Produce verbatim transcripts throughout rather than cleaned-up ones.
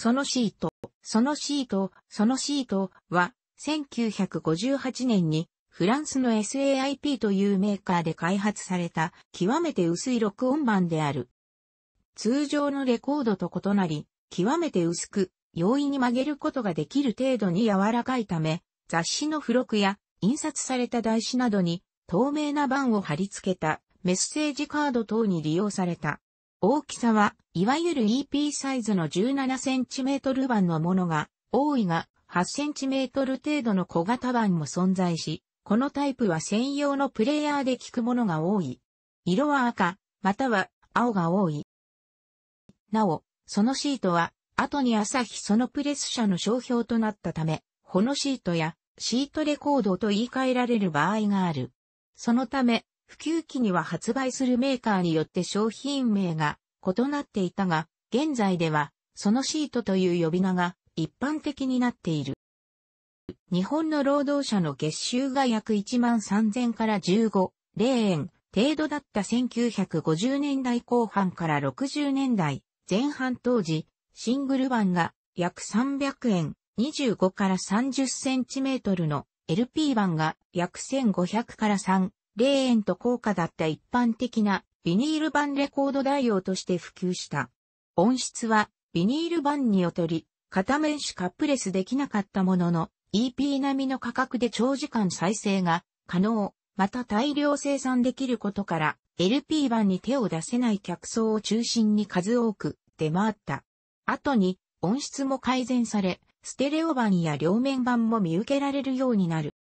そのシート、そのシート、そのシートは、せんきゅうひゃくごじゅうはちねんにフランスの サイプ というメーカーで開発された極めて薄い録音板である。通常のレコードと異なり、極めて薄く、容易に曲げることができる程度に柔らかいため、雑誌の付録や印刷された台紙などに透明な板を貼り付けたメッセージカード等に利用された。大きさはいわゆる イーピー サイズの じゅうななセンチメートル 版のものが多いが はちセンチメートル 程度の小型版も存在し、このタイプは専用のプレイヤーで聞くものが多い。色は赤、または青が多い。なお、そのシートは後に朝日そのプレス社の商標となったため、ホノシートやシートレコードと言い換えられる場合がある。そのため、普及期には発売するメーカーによって商品名が異なっていたが、現在ではそのシートという呼び名が一般的になっている。日本の労働者の月収が約 いちまんさんぜん からじゅうごまんえん程度だったせんきゅうひゃくごじゅうねんだいこう半からろくじゅうねんだいぜん半当時、シングル版が約さんびゃくえん、にじゅうごから さんじゅっセンチメートル の エルピー 版が約せんごひゃくからさんじゅうえんと高価だった一般的なビニール版レコード代用として普及した。音質はビニール版に劣り、片面しかプレスできなかったものの イーピー 並みの価格で長時間再生が可能、また大量生産できることから エルピー 版に手を出せない客層を中心に数多く出回った。後に音質も改善され、ステレオ版や両面版も見受けられるようになる。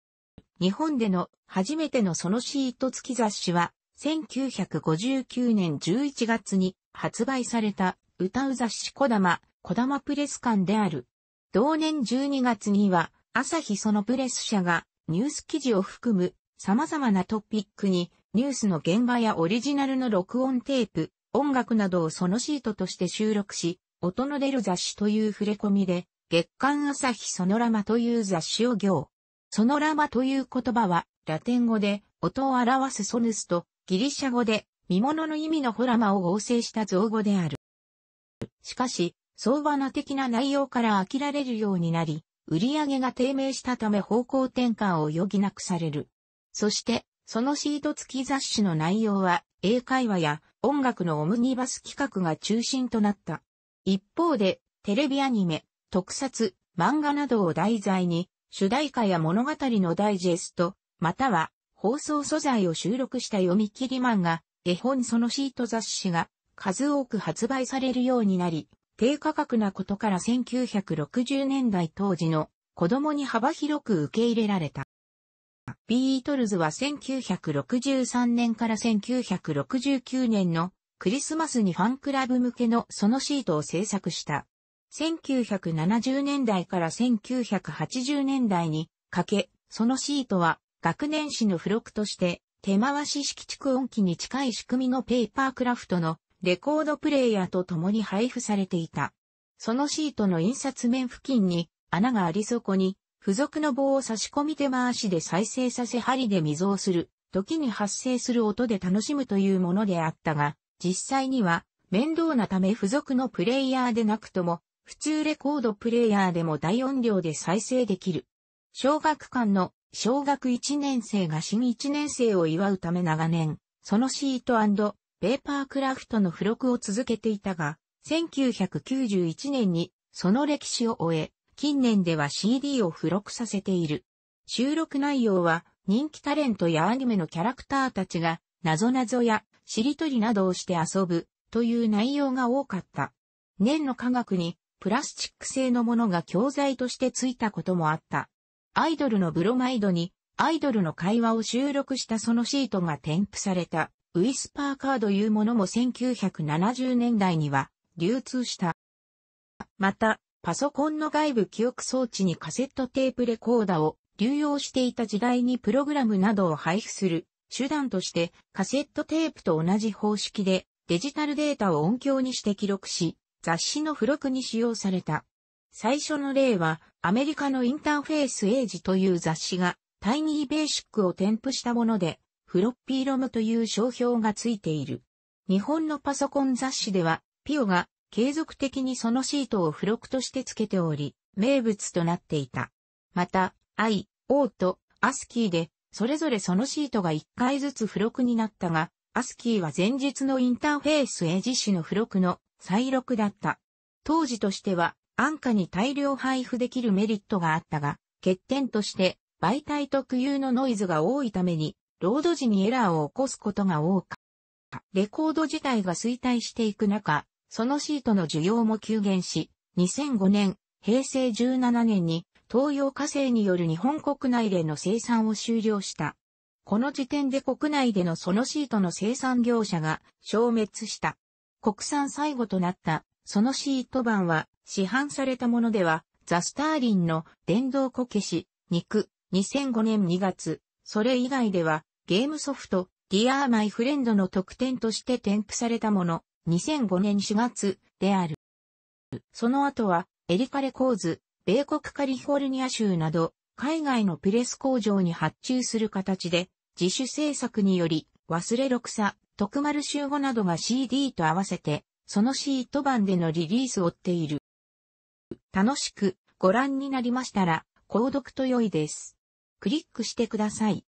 日本での初めてのそのシート付き雑誌は、せんきゅうひゃくごじゅうきゅうねんじゅういちがつに発売された歌う雑誌こだま、こだまプレス館である。同年じゅうにがつには、朝日そのプレス社がニュース記事を含む様々なトピックに、ニュースの現場やオリジナルの録音テープ、音楽などをそのシートとして収録し、音の出る雑誌という触れ込みで、月刊朝日ソノラマという雑誌を行。ソノラマという言葉は、ラテン語で、音を表すソヌスと、ギリシャ語で、見物の意味のホラマを合成した造語である。しかし、総罠的な内容から飽きられるようになり、売り上げが低迷したため方向転換を余儀なくされる。そして、そのシート付き雑誌の内容は、英会話や音楽のオムニバス企画が中心となった。一方で、テレビアニメ、特撮、漫画などを題材に、主題歌や物語のダイジェスト、または放送素材を収録した読み切り漫画、絵本そのシート雑誌が数多く発売されるようになり、低価格なことからせんきゅうひゃくろくじゅうねんだい当時の子供に幅広く受け入れられた。ビートルズはせんきゅうひゃくろくじゅうさんねんからせんきゅうひゃくろくじゅうきゅうねんのクリスマスにファンクラブ向けのそのシートを制作した。せんきゅうひゃくななじゅうねんだいからせんきゅうひゃくはちじゅうねんだいにかけ、そのシートは学年誌の付録として手回し式蓄音機に近い仕組みのペーパークラフトのレコードプレイヤーと共に配布されていた。そのシートの印刷面付近に穴がありそこに付属の棒を差し込み手回しで再生させ針で溝をする、時に発生する音で楽しむというものであったが、実際には面倒なため付属のプレイヤーでなくとも普通レコードプレイヤーでも大音量で再生できる。小学館の小学いちねんせいが新いちねんせいを祝うため長年、そのシート&ペーパークラフトの付録を続けていたが、せんきゅうひゃくきゅうじゅういちねんにその歴史を終え、近年では シーディー を付録させている。収録内容は人気タレントやアニメのキャラクターたちが、なぞなぞやしりとりなどをして遊ぶという内容が多かった。年の科学に、プラスチック製のものが教材としてついたこともあった。アイドルのブロマイドにアイドルの会話を収録したそのシートが添付されたウィスパーカードいうものもせんきゅうひゃくななじゅうねんだいには流通した。また、パソコンの外部記憶装置にカセットテープレコーダを流用していた時代にプログラムなどを配布する手段としてカセットテープと同じ方式でデジタルデータを音響にして記録し、雑誌の付録に使用された。最初の例は、アメリカのインターフェースエイジという雑誌が、タイニーベーシックを添付したもので、フロッピーロムという商標がついている。日本のパソコン雑誌では、ピオが、継続的にそのシートを付録として付けており、名物となっていた。また、アイオー と アスキー で、それぞれそのシートがいっかいずつ付録になったが、アスキー は前日のインターフェース英字詞の付録の再録だった。当時としては、安価に大量配布できるメリットがあったが、欠点として、媒体特有のノイズが多いために、ロード時にエラーを起こすことが多かった。レコード自体が衰退していく中、そのシートの需要も急減し、にせんごねん、へいせいじゅうななねんに東洋化成による日本国内での生産を終了した。この時点で国内でのそのシートの生産業者が消滅した。国産最後となったそのシート版は市販されたものではザ・スターリンの電動こけし、肉、にせんごねんにがつ、それ以外ではゲームソフト、Dear My Friendの特典として添付されたもの、にせんごねんしがつである。その後は、エリカレコーズ、米国カリフォルニア州など、海外のプレス工場に発注する形で、自主制作により、忘れろ草、徳丸修吾などが シーディー と合わせて、そのシート版でのリリースを追っている。楽しくご覧になりましたら、購読と良いです。クリックしてください。